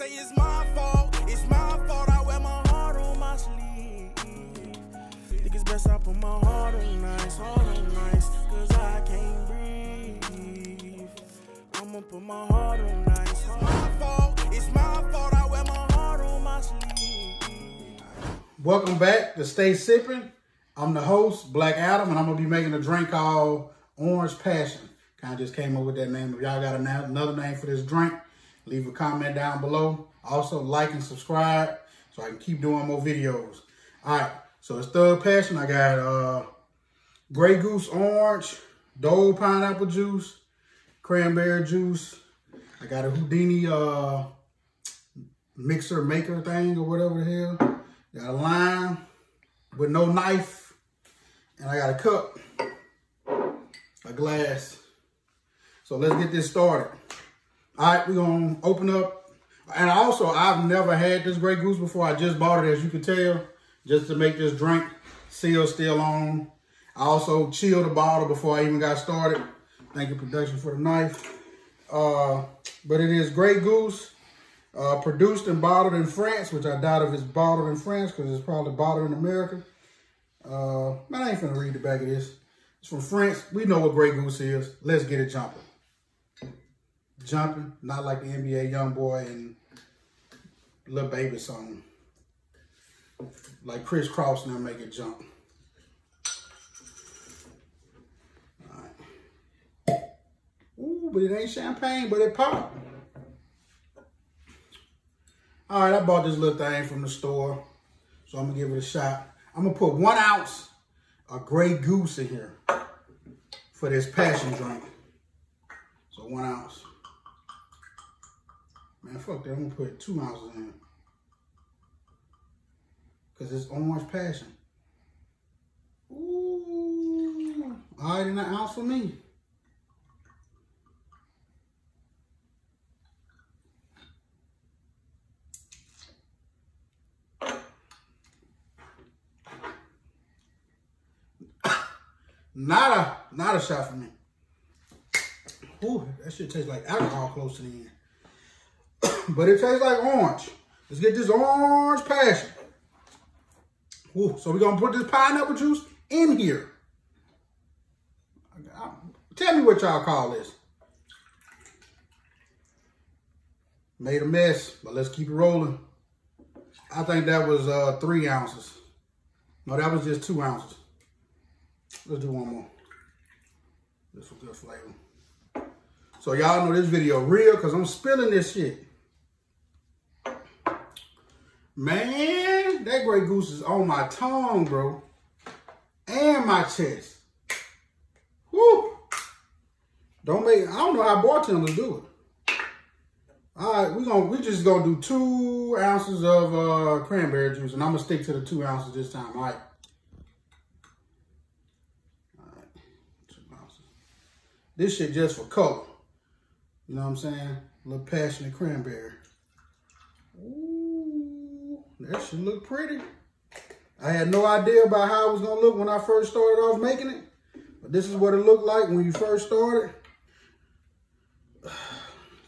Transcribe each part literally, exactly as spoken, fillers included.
say it's my fault, it's my fault. I wear my heart on my sleeve. Think it's best I put my heart on ice, heart on ice, cause I can't breathe. I'ma put my heart on ice. It's my fault, it's my fault. I wear my heart on my sleeve. Welcome back to Stay Sippin'. I'm the host, Black Adam, and I'm gonna be making a drink called Orange Passion. Kind of just came up with that name. If y'all got another name for this drink, leave a comment down below. Also, like and subscribe so I can keep doing more videos. All right, so it's Thug Passion. I got uh, Grey Goose Orange, Dole Pineapple Juice, Cranberry Juice. I got a Houdini uh, mixer maker thing or whatever the hell. Got a lime with no knife. And I got a cup, a glass. So let's get this started. All right, we're gonna open up. And also, I've never had this Grey Goose before. I just bought it, as you can tell, just to make this drink. Seal still on. I also chilled the bottle before I even got started. Thank you, production, for the knife. Uh, but it is Grey Goose, uh, produced and bottled in France, which I doubt if it's bottled in France, because it's probably bottled in America. Uh, man, I ain't finna read the back of this. It's from France. We know what Grey Goose is. Let's get it jumping. Jumping, not like the N B A Young Boy and Little Baby song. Like Chris Cross now make it jump. All right. Ooh, but it ain't champagne, but it popped. All right, I bought this little thing from the store, so I'm gonna give it a shot. I'm gonna put one ounce of Grey Goose in here for this passion drink. So one ounce. Man, fuck that. I'm gonna put two ounces in. Cause it's Orange Passion. Ooh. All right, and an ounce for me. Not a, not a shot for me. Ooh, that shit tastes like alcohol close to the end. But it tastes like orange. Let's get this Orange Passion. Ooh, so we're going to put this pineapple juice in here. I, I, tell me what y'all call this. Made a mess, but let's keep it rolling. I think that was uh, three ounces. No, that was just two ounces. Let's do one more. This is a good flavor. So y'all know this video real because I'm spilling this shit. Man, that Grey Goose is on my tongue, bro. And my chest. Woo! Don't make, I don't know how bartenders do it. All right, we're gonna we just gonna do two ounces of uh, cranberry juice, and I'm gonna stick to the two ounces this time, all right. All right, two ounces. This shit just for color. You know what I'm saying? A little passion and cranberry. Ooh, that should look pretty. I had no idea about how it was gonna look when I first started off making it, but this is what it looked like when you first started.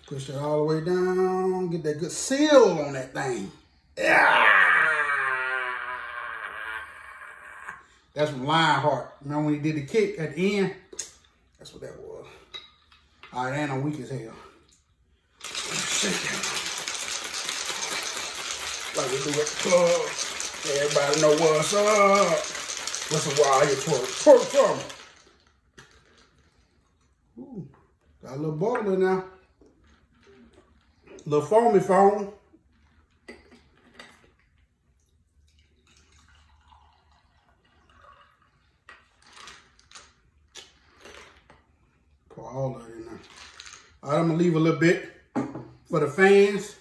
Push that all the way down, get that good seal on that thing. Yeah. That's from Lionheart. Remember when he did the kick at the end? That's what that was. All right, and I'm weak as hell. Shake that. Like we do at the club. Everybody know what's up. Once a while, you twerk, twerk, twerk. Ooh, got a little bubbler now. Little foamy foam. Pour all of it. All right, I'm gonna leave a little bit for the fans.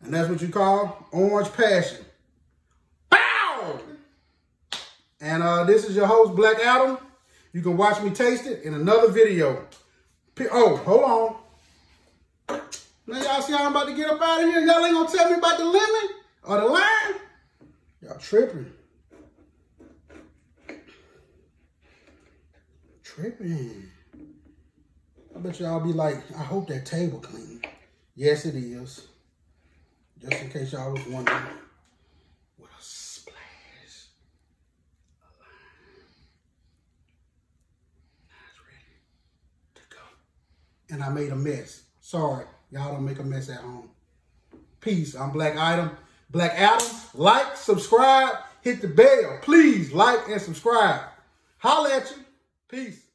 And that's what you call Orange Passion. Bow! And uh, this is your host, Black Adam. You can watch me taste it in another video. Oh, hold on. Now y'all see how I'm about to get up out of here? Y'all ain't gonna tell me about the lemon or the lime? Y'all tripping. Tripping. I bet y'all be like, I hope that table clean. Yes, it is. Just in case y'all was wondering. What a splash. Now it's ready to go. And I made a mess. Sorry, y'all don't make a mess at home. Peace. I'm Black Adam. Black Adam. Like, subscribe, hit the bell. Please like and subscribe. Holla at you. Peace.